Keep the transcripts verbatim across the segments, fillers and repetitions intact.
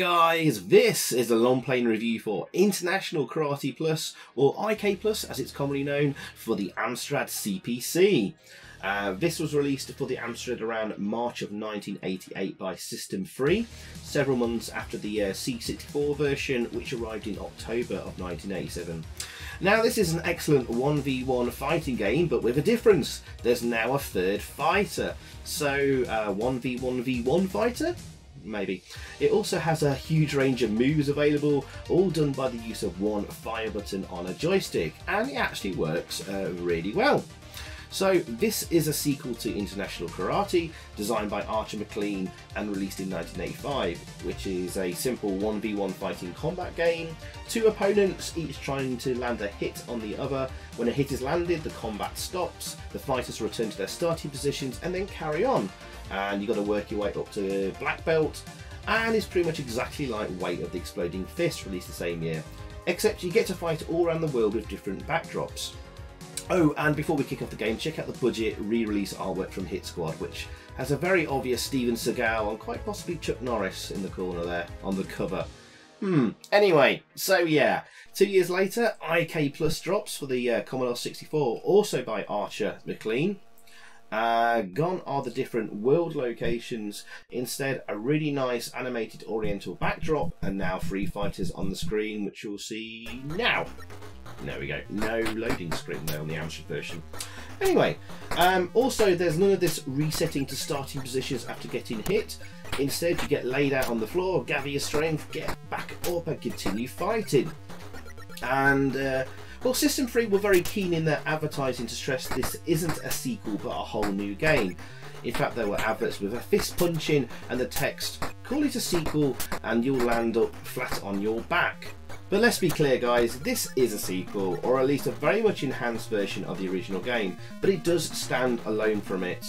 guys, this is a long plane review for International Karate Plus, or I K Plus as it's commonly known, for the Amstrad C P C. Uh, this was released for the Amstrad around March of nineteen eighty-eight by System three, several months after the uh, C sixty-four version, which arrived in October of nineteen eighty-seven. Now, this is an excellent one v one fighting game, but with a difference. There's now a third fighter. So, uh, one v one v one fighter? Maybe. It also has a huge range of moves available, all done by the use of one fire button on a joystick, and it actually works uh, really well. So this is a sequel to International Karate, designed by Archer McLean and released in nineteen eighty-five, which is a simple one v one fighting combat game. Two opponents, each trying to land a hit on the other. When a hit is landed, the combat stops, the fighters return to their starting positions and then carry on. And you've got to work your way up to black belt, and it's pretty much exactly like Way of the Exploding Fist, released the same year, except you get to fight all around the world with different backdrops. Oh, and before we kick off the game, check out the budget re-release artwork from Hit Squad, which has a very obvious Steven Seagal and quite possibly Chuck Norris in the corner there, on the cover. Hmm, anyway, so yeah, two years later, I K Plus drops for the uh, Commodore sixty-four, also by Archer McLean. Uh, gone are the different world locations, instead a really nice animated oriental backdrop, and now three fighters on the screen, which you'll see now. There we go, no loading screen there on the Amstrad version. Anyway, um, also there's none of this resetting to starting positions after getting hit. Instead you get laid out on the floor, gather your strength, get back up and continue fighting. And uh, well, System three were very keen in their advertising to stress this isn't a sequel but a whole new game. In fact, there were adverts with a fist punching and the text, "Call it a sequel and you'll land up flat on your back." But let's be clear guys, this is a sequel, or at least a very much enhanced version of the original game, but it does stand alone from it.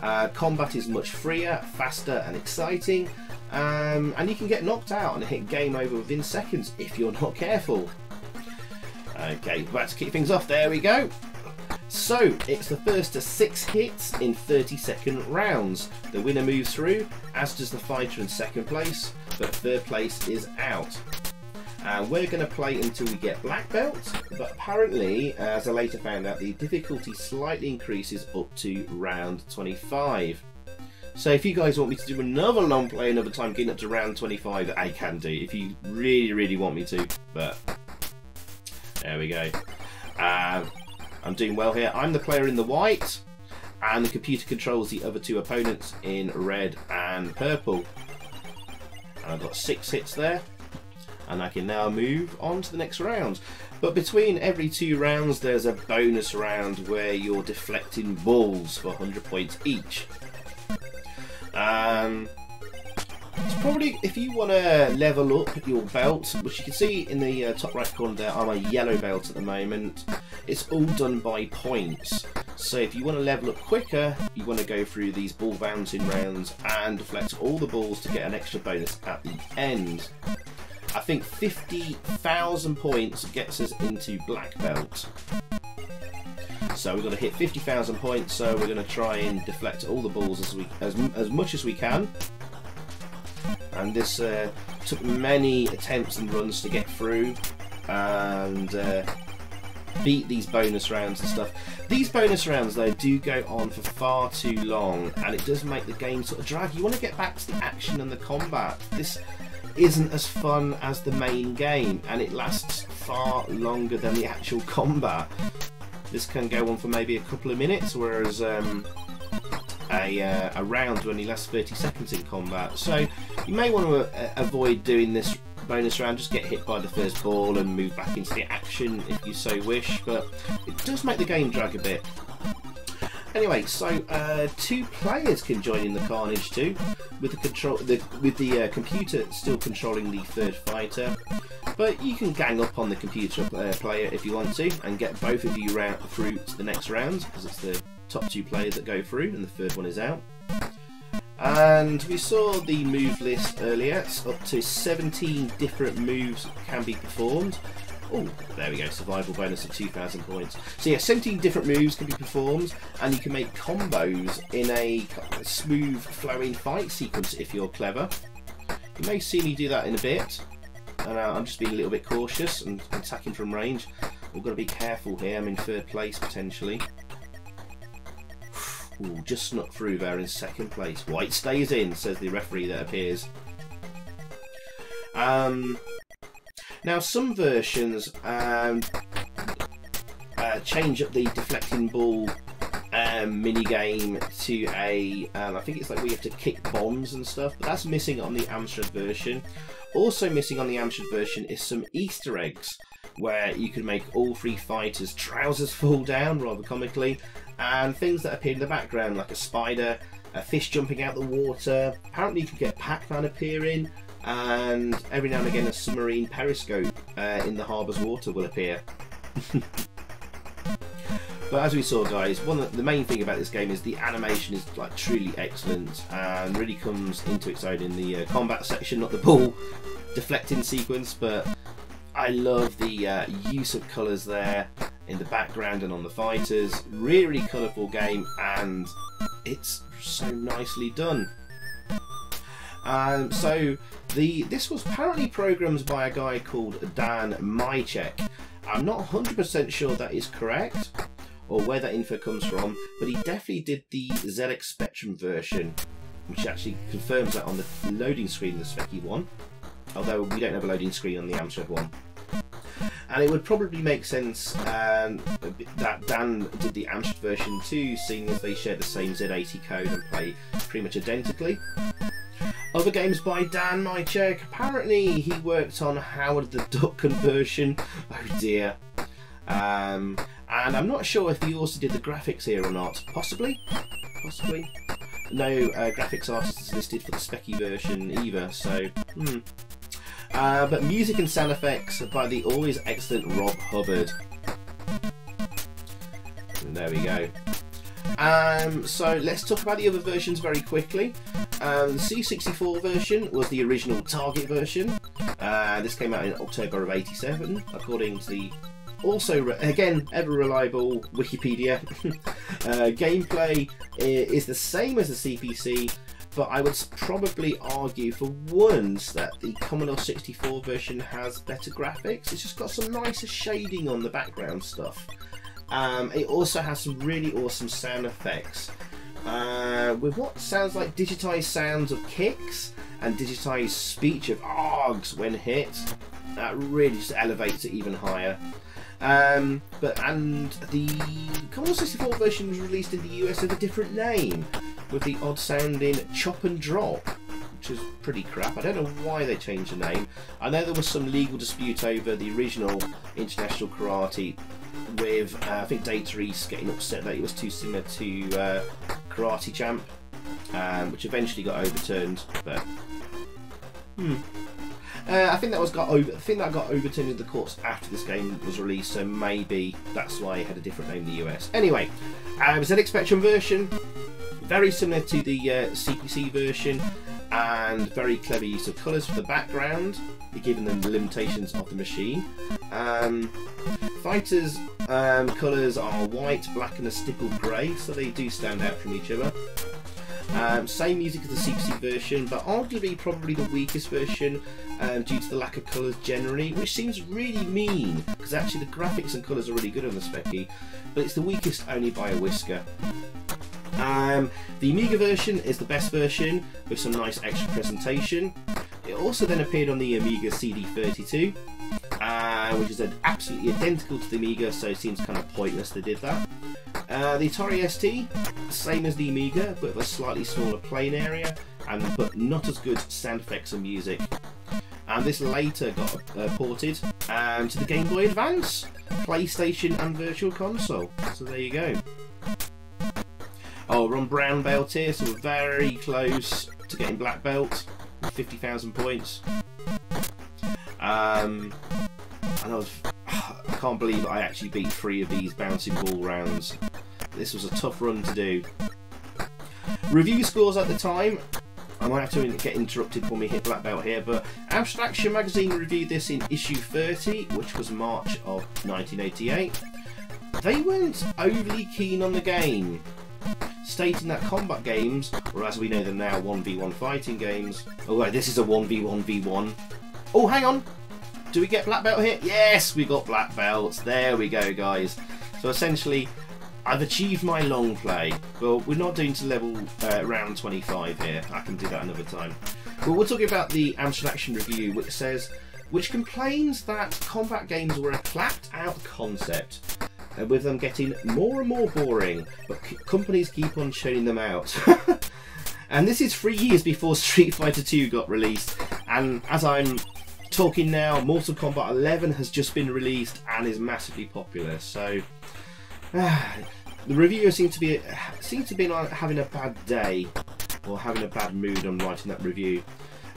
Uh, combat is much freer, faster and exciting, um, and you can get knocked out and hit game over within seconds if you're not careful. Okay, let's kick things off, there we go. So, it's the first of six hits in thirty second rounds. The winner moves through, as does the fighter in second place, but third place is out. And we're going to play until we get black belt, but apparently, as I later found out, the difficulty slightly increases up to round twenty-five. So if you guys want me to do another long play another time getting up to round twenty-five, I can do, if you really, really want me to, but there we go. Uh, I'm doing well here. I'm the player in the white, and the computer controls the other two opponents in red and purple. And I've got six hits there. And I can now move on to the next round. But between every two rounds there's a bonus round where you're deflecting balls for one hundred points each. Um, it's probably, if you want to level up your belt, which you can see in the uh, top right corner there, I'm a yellow belt at the moment. It's all done by points. So if you want to level up quicker, you want to go through these ball bouncing rounds and deflect all the balls to get an extra bonus at the end. I think fifty thousand points gets us into black belt. So we've got to hit fifty thousand points, so we're going to try and deflect all the balls as we as, as much as we can. And this uh, took many attempts and runs to get through and uh, beat these bonus rounds and stuff. These bonus rounds though do go on for far too long, and it does make the game sort of drag. You want to get back to the action and the combat. This isn't as fun as the main game, and it lasts far longer than the actual combat. This can go on for maybe a couple of minutes, whereas um, a, uh, a round only lasts thirty seconds in combat. So you may want to uh, avoid doing this bonus round, just get hit by the first ball and move back into the action if you so wish, but it does make the game drag a bit. Anyway, so uh, two players can join in the carnage too, with the control, the, with the uh, computer still controlling the third fighter. But you can gang up on the computer uh, player if you want to, and get both of you round through to the next round, because it's the top two players that go through, and the third one is out. And we saw the move list earlier. It's up to seventeen different moves can be performed. Oh, there we go, survival bonus of two thousand points. So yeah, seventeen different moves can be performed, and you can make combos in a smooth flowing fight sequence if you're clever. You may see me do that in a bit, and uh, I'm just being a little bit cautious and attacking from range. We've got to be careful here. I'm in third place potentially. Ooh, just snuck through there in second place. White stays in, says the referee that appears. Um, now some versions um, uh, change up the deflecting ball um, mini game to a. Um, I think it's like we have to kick bombs and stuff, but that's missing on the Amstrad version. Also missing on the Amstrad version is some Easter eggs, where you can make all three fighters' trousers fall down rather comically, and things that appear in the background like a spider, a fish jumping out the water. Apparently you can get Pac-Man appearing, and every now and again a submarine periscope uh, in the harbour's water will appear. But as we saw, guys, one of the main thing about this game is the animation is like truly excellent and really comes into its own in the uh, combat section, not the ball deflecting sequence, but I love the uh, use of colours there in the background and on the fighters. Really colourful game, and it's so nicely done. Um, so the this was apparently programmed by a guy called Dan Mychek. I'm not one hundred percent sure that is correct or where that info comes from, but he definitely did the Z X Spectrum version, which actually confirms that on the loading screen, the Specky one. Although we don't have a loading screen on the Amstrad one. And it would probably make sense um, that Dan did the Amstrad version too, seeing as they share the same Z eighty code and play pretty much identically. Other games by Dan Mychek. Apparently he worked on Howard the Duck conversion. Oh dear. Um, and I'm not sure if he also did the graphics here or not. Possibly? Possibly? No uh, graphics artist is listed for the Specky version either, so... Hmm. Uh, but music and sound effects by the always excellent Rob Hubbard. And there we go. Um, so let's talk about the other versions very quickly. Um, the C sixty-four version was the original Target version. Uh, this came out in October of eighty-seven, according to the also re again ever reliable Wikipedia. uh, gameplay is the same as the C P C. But I would probably argue for once that the Commodore sixty-four version has better graphics. It's just got some nicer shading on the background stuff. Um, it also has some really awesome sound effects. Uh, with what sounds like digitised sounds of kicks and digitised speech of args when hit. That really just elevates it even higher. Um, but and the Commodore sixty-four version was released in the U S with a different name, with the odd sounding Chop and Drop, which is pretty crap. I don't know why they changed the name. I know there was some legal dispute over the original International Karate, with uh, I think Data East getting upset that it was too similar to uh, Karate Champ, um, which eventually got overturned. But hmm. Uh, I think that was got over. I think that got overturned in the courts after this game was released, so maybe that's why it had a different name in the U S. Anyway, um, Z X Spectrum version, very similar to the uh, C P C version, and very clever use of colours for the background, given the limitations of the machine. Um, fighters' um, colours are white, black, and a stippled grey, so they do stand out from each other. Um, same music as the C P C version, but arguably probably the weakest version um, due to the lack of colours generally, which seems really mean because actually the graphics and colours are really good on the Specky, but it's the weakest only by a whisker. Um, the Amiga version is the best version with some nice extra presentation. It also then appeared on the Amiga C D thirty-two, uh, which is absolutely identical to the Amiga, so it seems kind of pointless they did that. Uh, the Atari S T, same as the Amiga, but with a slightly smaller playing area, and but not as good sound effects and music. And this later got uh, ported um, to the Game Boy Advance, PlayStation and Virtual Console. So there you go. Oh, we're on brown belt here, so we're very close to getting black belt, fifty thousand points. Um, and I was... I can't believe I actually beat three of these bouncing ball rounds. This was a tough run to do. Review scores at the time. I might have to get interrupted when we hit black belt here, but Amstrad Action magazine reviewed this in issue thirty, which was March of nineteen eighty-eight. They weren't overly keen on the game, stating that combat games, or as we know them now, one v one fighting games. Oh wait, this is a one v one v one. Oh, hang on! Do we get black belt here? Yes, we got black belts. There we go, guys. So essentially, I've achieved my long play. Well, we're not doing to level uh, round twenty-five here. I can do that another time. But we're talking about the Amstrad Action review, which says, which complains that combat games were a clapped-out concept, uh, with them getting more and more boring, but companies keep on churning them out. And this is three years before Street Fighter two got released, and as I'm talking now, Mortal Kombat eleven has just been released and is massively popular. So uh, the reviewers seem to be seem to be having a bad day, or having a bad mood on writing that review,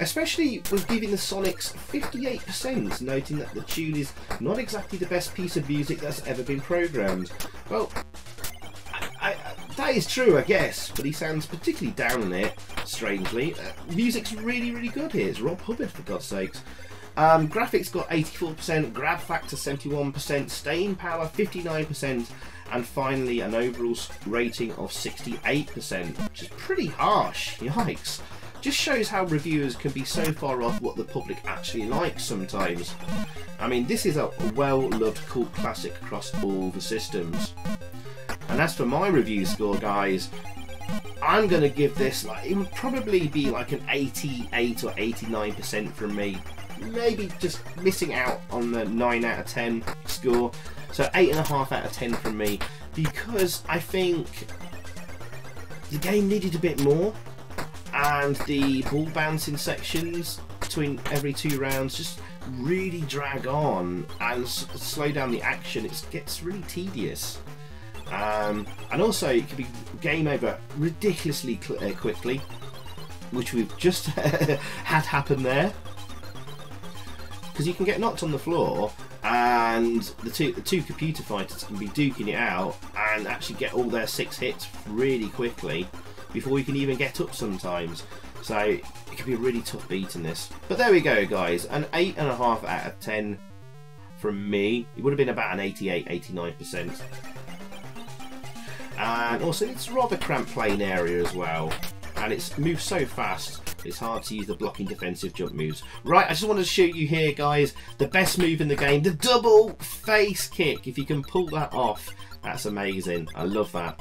especially with giving the Sonics fifty-eight percent, noting that the tune is not exactly the best piece of music that's ever been programmed. Well, I, I, that is true, I guess, but he sounds particularly down on it, strangely. Uh, music's really, really good here. It's Rob Hubbard, for God's sakes. Um, graphics got eighty-four percent, grab factor seventy-one percent, staying power fifty-nine percent, and finally an overall rating of sixty-eight percent, which is pretty harsh, yikes. Just shows how reviewers can be so far off what the public actually likes sometimes. I mean, this is a well-loved cult classic across all the systems. And as for my review score, guys, I'm going to give this, like, it would probably be like an eighty-eight or eighty-nine percent from me. Maybe just missing out on the nine out of ten score. So eight point five out of ten from me, because I think the game needed a bit more. And the ball bouncing sections between every two rounds just really drag on and s slow down the action. It gets really tedious, um, and also it could be game over ridiculously uh, quickly, which we've just had happen there, because you can get knocked on the floor and the two, the two computer fighters can be duking it out and actually get all their six hits really quickly before you can even get up sometimes. So it could be a really tough beat in this. But there we go, guys, an eight point five out of ten from me. It would have been about an eighty-eight, eighty-nine percent. And also it's rather cramped playing area as well, and it's moved so fast it's hard to use the blocking defensive jump moves. Right, I just wanted to show you here, guys, the best move in the game, the double face kick. If you can pull that off, that's amazing. I love that.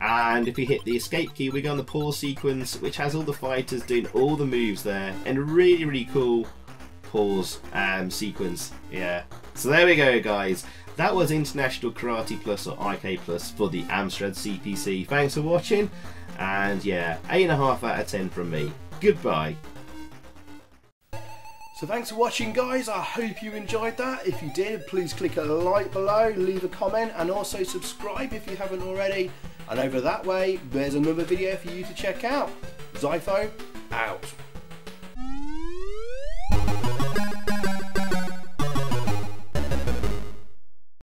And if you hit the escape key, we go on the pause sequence, which has all the fighters doing all the moves there, and really, really cool pause um, sequence. Yeah. So there we go, guys. That was International Karate Plus, or I K Plus, for the Amstrad C P C. Thanks for watching, and yeah, eight and a half out of ten from me. Goodbye. So thanks for watching, guys. I hope you enjoyed that. If you did, please click a like below, leave a comment, and also subscribe if you haven't already. And over that way, there's another video for you to check out. Xyphoe, out.